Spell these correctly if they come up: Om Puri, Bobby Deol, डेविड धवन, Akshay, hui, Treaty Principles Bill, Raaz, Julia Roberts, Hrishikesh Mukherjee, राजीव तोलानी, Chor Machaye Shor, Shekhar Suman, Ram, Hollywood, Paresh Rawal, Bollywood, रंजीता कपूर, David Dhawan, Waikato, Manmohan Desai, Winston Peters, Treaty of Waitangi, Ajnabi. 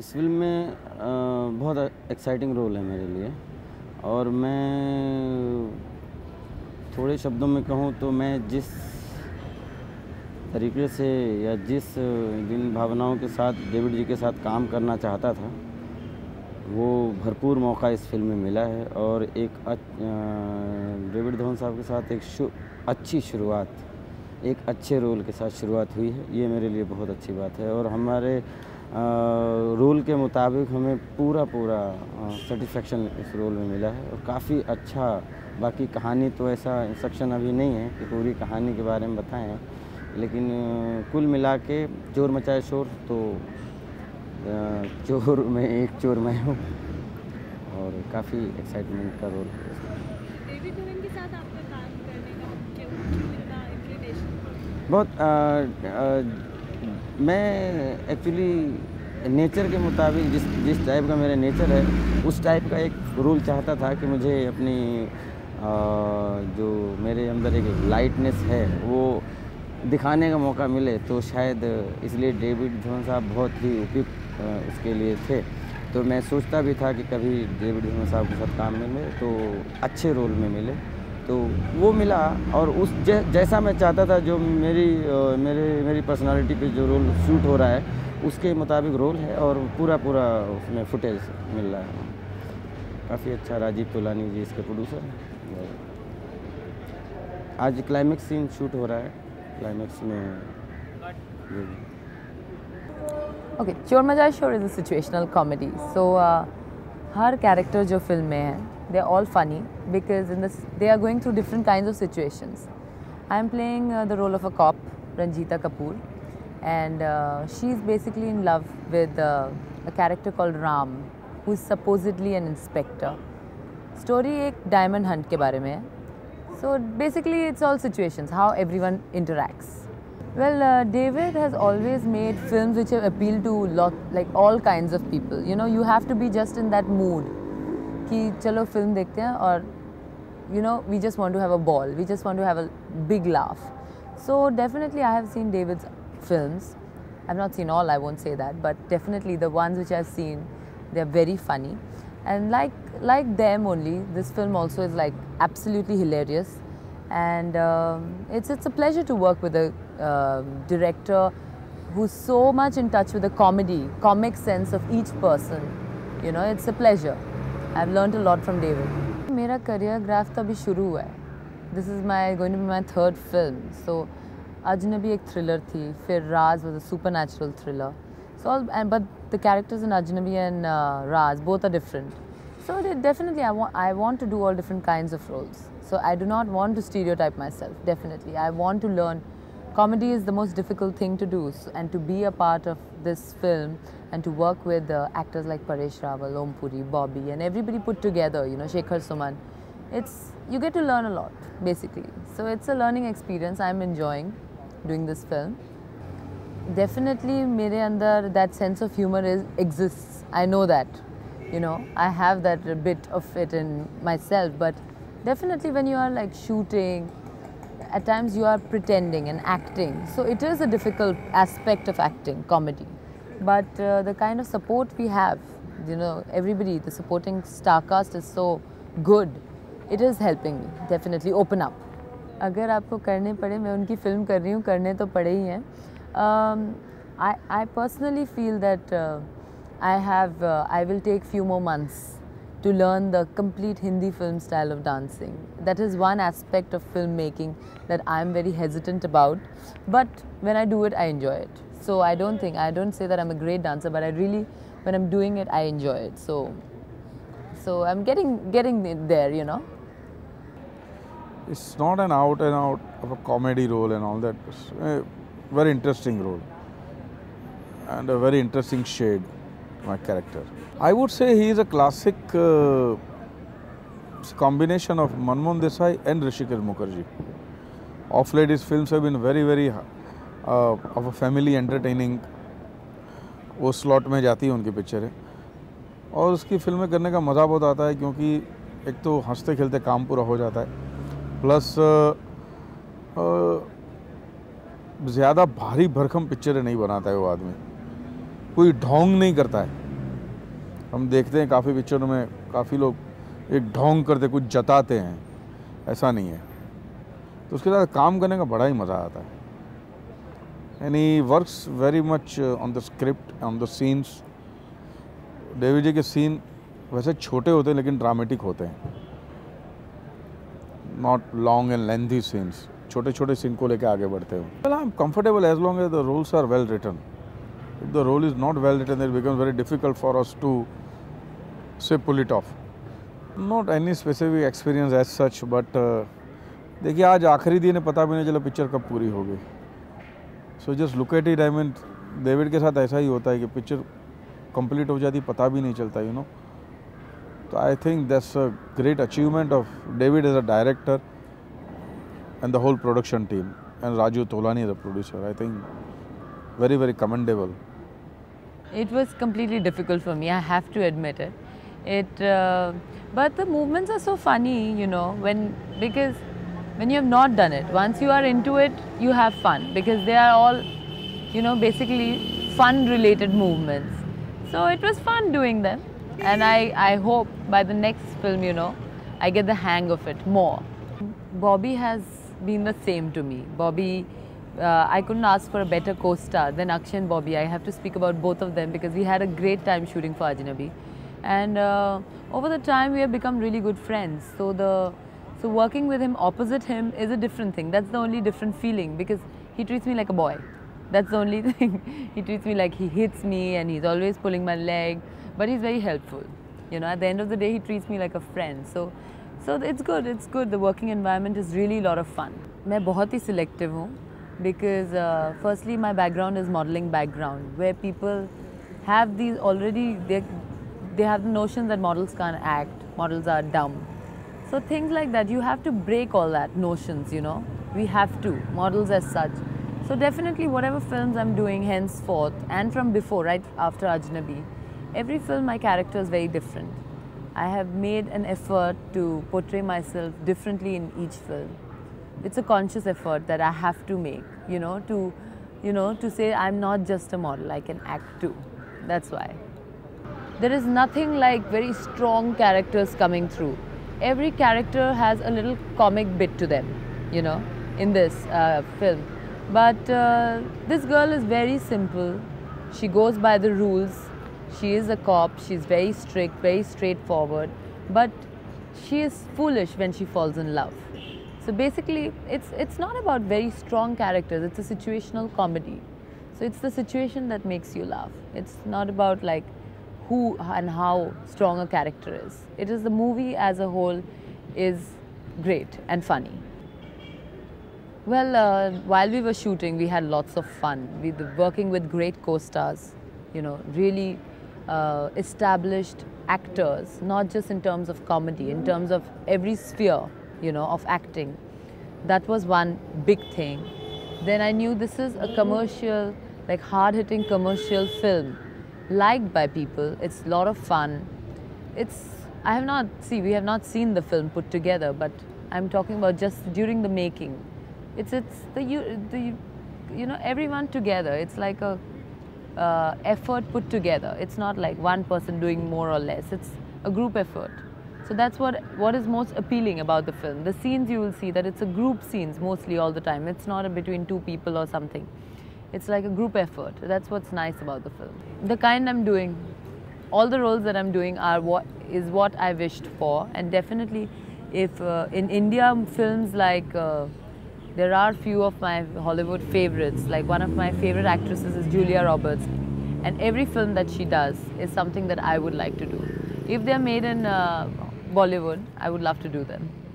इस फिल्म में बहुत एक्साइटिंग रोल है मेरे लिए, और मैं थोड़े शब्दों में कहूँ तो मैं जिस तरीके से या जिस जिन भावनाओं के साथ डेविड जी के साथ काम करना चाहता था वो भरपूर मौका इस फिल्म में मिला है, और एक डेविड धवन साहब के साथ एक अच्छी शुरुआत, एक अच्छे रोल के साथ शुरुआत हुई है, ये मेरे लिए बहुत अच्छी बात है। और हमारे रोल के मुताबिक हमें पूरा सेटिस्फेक्शन इस रोल में मिला है, और काफ़ी अच्छा। बाकी कहानी तो ऐसा इंस्ट्रक्शन अभी नहीं है कि पूरी कहानी के बारे में बताएं, लेकिन कुल मिला के चोर मचाए शोर, तो चोर में एक चोर मैं हूँ, और काफ़ी एक्साइटमेंट का रोल। डेविड धवन के साथ आपका काम करने का क्या इंक्लिनेशन? बहुत मैं एक्चुअली नेचर के मुताबिक जिस टाइप का मेरा नेचर है उस टाइप का एक रोल चाहता था कि मुझे अपनी जो मेरे अंदर एक लाइटनेस है वो दिखाने का मौका मिले, तो शायद इसलिए डेविड धवन साहब बहुत ही उपयुक्त उसके लिए थे। तो मैं सोचता भी था कि कभी डेविड धवन साहब के साथ काम मिले तो अच्छे रोल में मिले, तो वो मिला। और उस जैसा मैं चाहता था, जो मेरी पर्सनालिटी पे जो रोल शूट हो रहा है उसके मुताबिक रोल है, और पूरा उसमें फुटेज मिल रहा है, काफ़ी अच्छा। राजीव तोलानी जी इसके प्रोड्यूसर हैं। आज क्लाइमेक्स सीन शूट हो रहा है, क्लाइमेक्स में। ओके, चोर मचाए Shor is a situational comedy, so हर कैरेक्टर जो फिल्म में है they are all funny because in they are going through different kind of situations. I am playing the role of a cop, रंजीता कपूर, and she is basically in love with a character called Ram, who is supposedly an inspector. Story एक diamond hunt के बारे में है। So basically it's all situations, how everyone interacts. Well, David has always made films which have appealed to all kinds of people. You know, you have to be just in that mood ki chalo film dekhte hain, or you know, we just want to have a ball, we just want to have a big laugh. So definitely I have seen David's films. I've not seen all, I won't say that, but definitely the ones which I've seen, they're very funny. And like them only, this film also is like absolutely hilarious, and it's a pleasure to work with a director who's so much in touch with the comic sense of each person. You know, it's a pleasure. I've learned a lot from David. मेरा career graph तो अभी शुरू हुआ है. This is going to be my third film. So अजनबी एक thriller थी, फिर राज was a supernatural thriller. But the characters in Ajnabi and Raaz, both are different. So definitely I want to do all different kinds of roles. So I do not want to stereotype myself, definitely. I want to learn. Comedy is the most difficult thing to do, and to be a part of this film and to work with actors like Paresh Rawal, Om Puri, Bobby and everybody put together, you know, Shekhar Suman. You get to learn a lot, basically. So it's a learning experience. I'm enjoying doing this film. Definitely मेरे अंदर that sense of humor exists. I know that, you know, I have that bit of it in myself, but definitely when you are like shooting, at times you are pretending and acting. So it is a difficult aspect of acting, comedy. But the kind of support we have, you know, everybody, the supporting star cast is so good. It is helping me, definitely open up. अगर आपको करने पड़े, मैं उनकी film कर रही हूँ, करने तो पड़े ही हैं. I personally feel that I will take few more months to learn the complete Hindi film style of dancing. That is one aspect of filmmaking that I am very hesitant about, but when I do it I enjoy it. So I don't say that I'm a great dancer, but I really, when I'm doing it, I enjoy it. So I'm getting there, you know. It's not an out and out of a comedy role and all that. Very interesting role and a very interesting shade, my character. I would say he is a classic combination of Manmohan Desai and Hrishikesh Mukherjee. Of late, his films have been very of a family entertaining. वो slot में जाती है उनकी picture है, और उसकी फिल्में करने का मज़ा बहुत आता है क्योंकि एक तो हंसते खेलते काम पूरा हो जाता है, प्लस ज़्यादा भारी भरकम पिक्चरें नहीं बनाता है वो आदमी, कोई ढोंग नहीं करता है, हम देखते हैं काफ़ी पिक्चरों में काफ़ी लोग एक ढोंग करते कुछ जताते हैं, ऐसा नहीं है। तो उसके साथ काम करने का बड़ा ही मज़ा आता है। And he works very much on the script, on the scenes. David ji के सीन वैसे छोटे होते हैं लेकिन ड्रामेटिक होते हैं, not long and lengthy scenes. छोटे छोटे सीन को लेकर आगे बढ़ते हो। Well, I'm comfortable as long as the roles are well written. If the role is not well written, it becomes very difficult for us to say pull it off. Not any specific experience as such, but देखिए आज आखिरी दिन है, पता भी नहीं चला picture कब पूरी हो गई। So just look at it. I mean, David के साथ ऐसा ही होता है कि पिक्चर कंप्लीट हो जाती, पता भी नहीं चलता, यू नो। तो I think that's a great achievement of David as a director and the whole production team and राजीव तोलानी as a producer. I think very, very commendable. It was completely difficult for me, I have to admit it. But the movements are so funny, you know, because when you have not done it, once you are into it, you have fun because they are all, you know, basically fun-related movements. So it was fun doing them, and I hope by the next film, you know, I get the hang of it more. Bobby has been the same to me. Bobby. I couldn't ask for a better co-star than Akshay and Bobby. I have to speak about both of them because we had a great time shooting for Ajnabi, and over the time we have become really good friends. So working with him, opposite him, is a different thing. That's the only different feeling because he treats me like a boy. That's the only thing. He treats me like he hits me and he's always pulling my leg, but he's very helpful. You know, at the end of the day, he treats me like a friend. So it's good. It's good. The working environment is really a lot of fun. मैं बहुत ही selective हूँ. Because firstly, my background is modeling background, where people have these already, they have the notion that models can't act, models are dumb. So things like that, you have to break all that notions, you know. We have to, models as such. So definitely whatever films I'm doing henceforth and from before, right after Ajnabi, every film my character is very different. I have made an effort to portray myself differently in each film. It's a conscious effort that I have to make, to say I'm not just a model, I can act too. That's why. There is nothing like very strong characters coming through. Every character has a little comic bit to them, you know, in this film. But this girl is very simple. She goes by the rules. She is a cop. She's very strict, very straightforward. But she is foolish when she falls in love. So basically, it's not about very strong characters. It's a situational comedy. So it's the situation that makes you laugh. It's not about like who and how strong a character is. It is the movie as a whole is great and funny. Well, while we were shooting, we had lots of fun. We were working with great co-stars, you know, really established actors, not just in terms of comedy, in terms of every sphere. You know, of acting. That was one big thing. Then I knew this is a commercial, like hard-hitting commercial film, liked by people. It's a lot of fun. We have not seen the film put together, but I'm talking about just during the making. It's everyone together. It's like a effort put together. It's not like one person doing more or less. It's a group effort. So that's what is most appealing about the film. The scenes you will see that it's a group scenes mostly all the time. It's not between two people or something. It's like a group effort. That's what's nice about the film. The kind I'm doing, all the roles that I'm doing are what I wished for. And definitely, if in India films like there are few of my Hollywood favorites. Like one of my favorite actresses is Julia Roberts, and every film that she does is something that I would like to do. If they are made in Bollywood, I would love to do them.